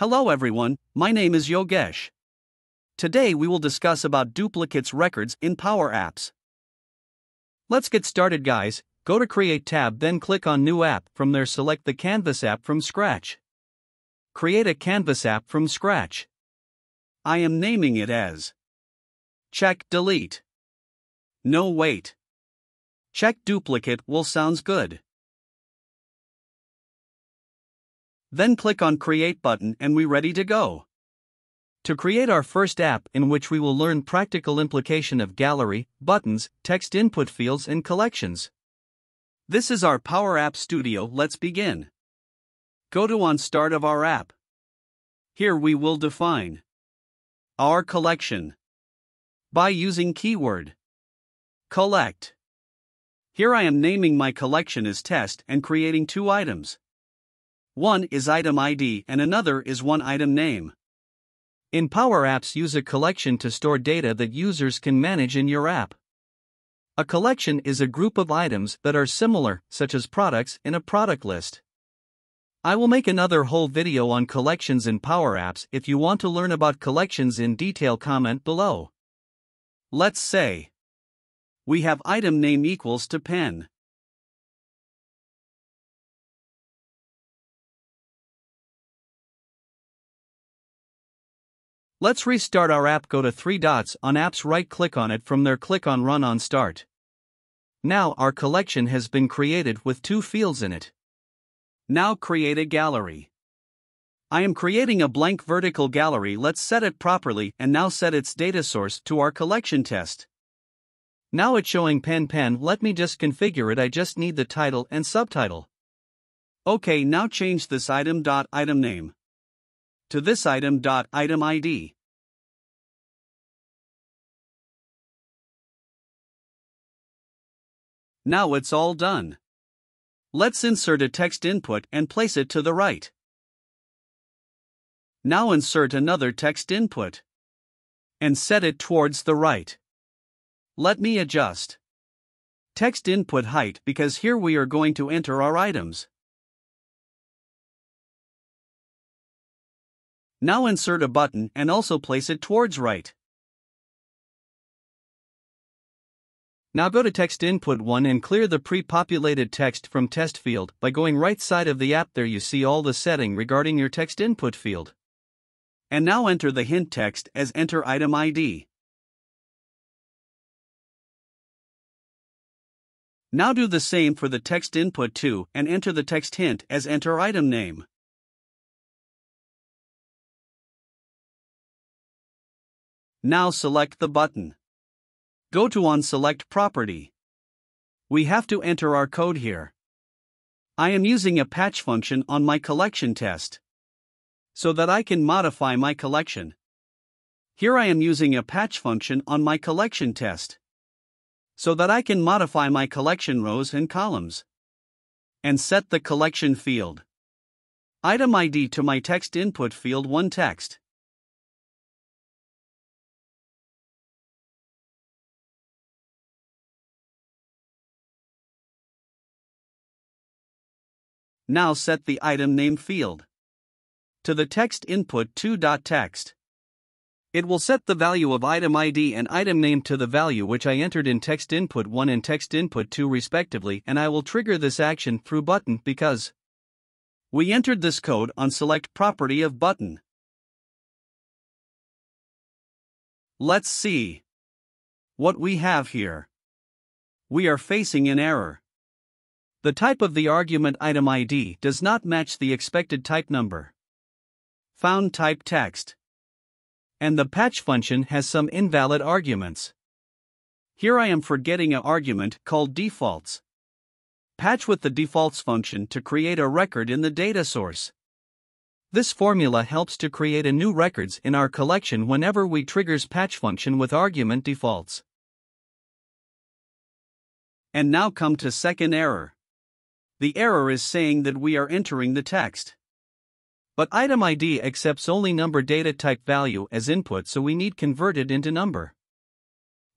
Hello everyone, my name is Yogesh. Today we will discuss about duplicates records in Power Apps. Let's get started guys, go to Create tab then click on New App, from there select the Canvas app from scratch. Create a Canvas app from scratch. I am naming it as Check Delete. No wait. Check Duplicate will sounds good. Then click on Create button and we ready to go. To create our first app in which we will learn practical implication of gallery, buttons, text input fields and collections. This is our Power App Studio, let's begin. Go to on start of our app. Here we will define our collection by using keyword Collect. Here I am naming my collection as test and creating two items. One is item ID and another is one item name. In Power Apps, use a collection to store data that users can manage in your app. A collection is a group of items that are similar, such as products in a product list. I will make another whole video on collections in Power Apps. If you want to learn about collections in detail, comment below. Let's say we have item name equals to pen. Let's restart our app, go to three dots on apps, right click on it, from there click on run on start. Now our collection has been created with two fields in it. Now create a gallery. I am creating a blank vertical gallery, let's set it properly and now set its data source to our collection test. Now it's showing pen, let me just configure it, I just need the title and subtitle. Okay, now change this item.item name to this item.item ID. Now it's all done. Let's insert a text input and place it to the right. Now insert another text input and set it towards the right. Let me adjust text input height because here we are going to enter our items. Now insert a button and also place it towards right. Now go to text input 1 and clear the pre-populated text from test field by going right side of the app. There you see all the setting regarding your text input field. And now enter the hint text as enter item ID. Now do the same for the text input 2 and enter the text hint as enter item name. Now select the button. Go to on select property. We have to enter our code here. I am using a patch function on my collection test so that I can modify my collection. Here I am using a patch function on my collection test so that I can modify my collection rows and columns and set the collection field item ID to my text input field 1 text. Now set the item name field to the text input 2.text. It will set the value of item ID and item name to the value which I entered in text input 1 and text input 2 respectively, and I will trigger this action through button because we entered this code on select property of button. Let's see what we have here. We are facing an error. The type of the argument item ID does not match the expected type number found type text, and the patch function has some invalid arguments. Here I am forgetting an argument called defaults. Patch with the defaults function to create a record in the data source. This formula helps to create a new records in our collection whenever we triggers patch function with argument defaults. And now come to second error. The error is saying that we are entering the text, but item ID accepts only number data type value as input, so we need convert it into number.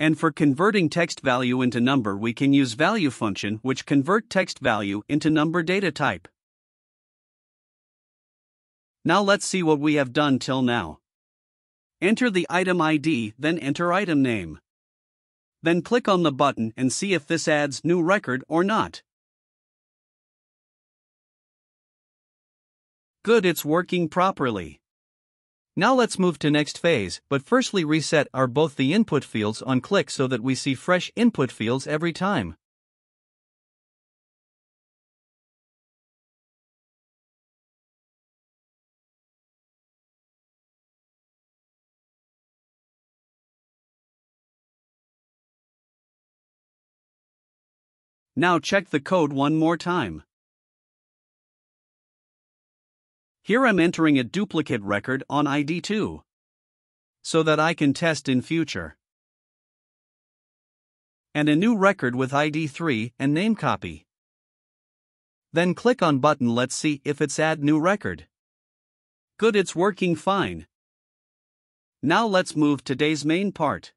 And for converting text value into number we can use value function which convert text value into number data type. Now let's see what we have done till now. Enter the item ID, then enter item name. Then click on the button and see if this adds new record or not. Good, it's working properly. Now let's move to next phase, but firstly reset both the input fields on Click so that we see fresh input fields every time. Now check the code one more time. Here I'm entering a duplicate record on ID 2, so that I can test in future. And a new record with ID 3 and name copy. Then click on button, let's see if it's add new record. Good, it's working fine. Now let's move today's main part.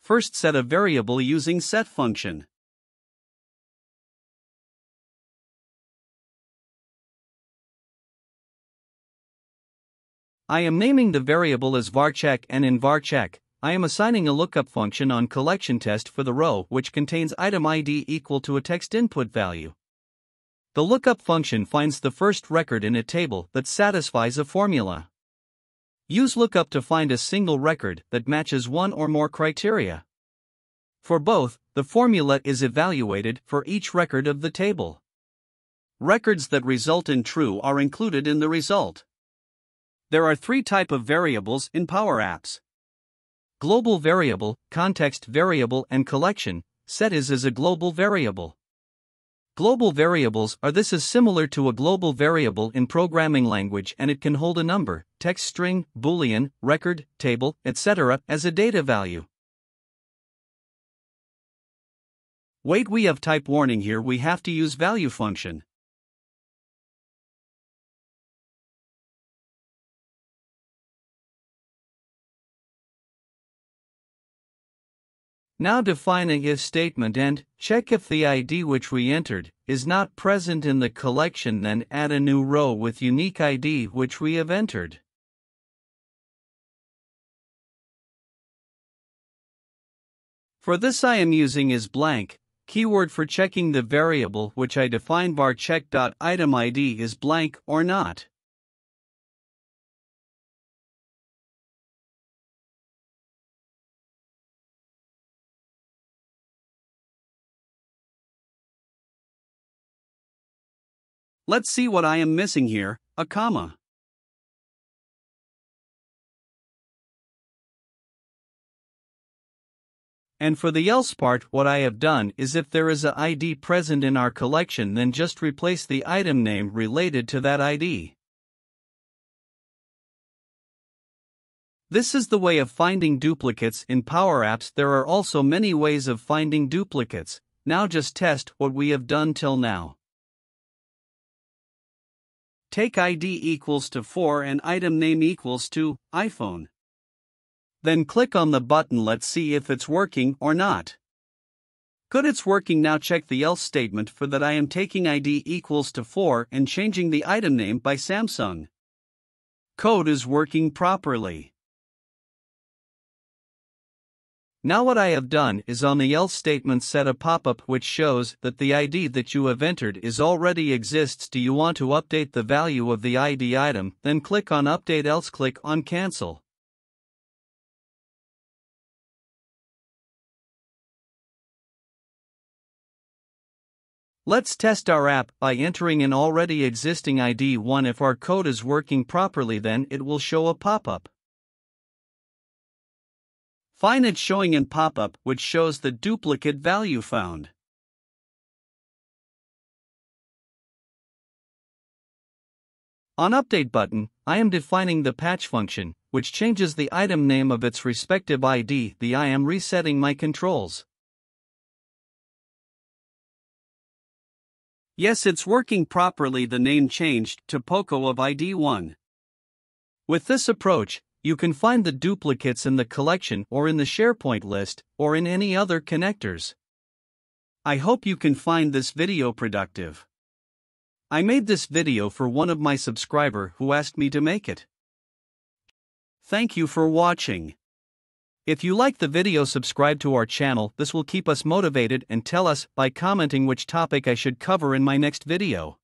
First, set a variable using set function. I am naming the variable as varcheck, and in varcheck, I am assigning a lookup function on collection test for the row which contains item ID equal to a text input value. The lookup function finds the first record in a table that satisfies a formula. Use lookup to find a single record that matches one or more criteria. For both, the formula is evaluated for each record of the table. Records that result in true are included in the result. There are three types of variables in Power Apps: global variable, context variable, and collection. Set is a global variable. Global variables are this is similar to a global variable in programming language, and it can hold a number, text string, boolean, record, table, etc. as a data value. Wait, we have type warning here, we have to use value function. Now define a if statement and check if the ID which we entered is not present in the collection, then add a new row with unique ID which we have entered. For this I am using is blank, keyword for checking the variable which I defined varcheck.itemID is blank or not. Let's see what I am missing here, a comma. And for the else part, what I have done is if there is an ID present in our collection, then just replace the item name related to that ID. This is the way of finding duplicates in Power Apps. There are also many ways of finding duplicates. Now just test what we have done till now. Take ID equals to 4 and item name equals to iPhone. Then click on the button, let's see if it's working or not. Good, it's working. Now check the else statement for that I am taking ID equals to 4 and changing the item name by Samsung. Code is working properly. Now what I have done is on the else statement set a pop-up which shows that the ID that you have entered is already exists. Do you want to update the value of the ID item? Then click on update else, click on cancel. Let's test our app by entering an already existing ID 1. If our code is working properly, then it will show a pop-up. Fine, it's showing in pop-up which shows the duplicate value found. On update button, I am defining the patch function, which changes the item name of its respective ID. I am resetting my controls. Yes, it's working properly. The name changed to Poco of ID 1. With this approach, you can find the duplicates in the collection or in the SharePoint list or in any other connectors. I hope you can find this video productive. I made this video for one of my subscriber who asked me to make it. Thank you for watching. If you like the video, subscribe to our channel. This will keep us motivated, and tell us by commenting which topic I should cover in my next video.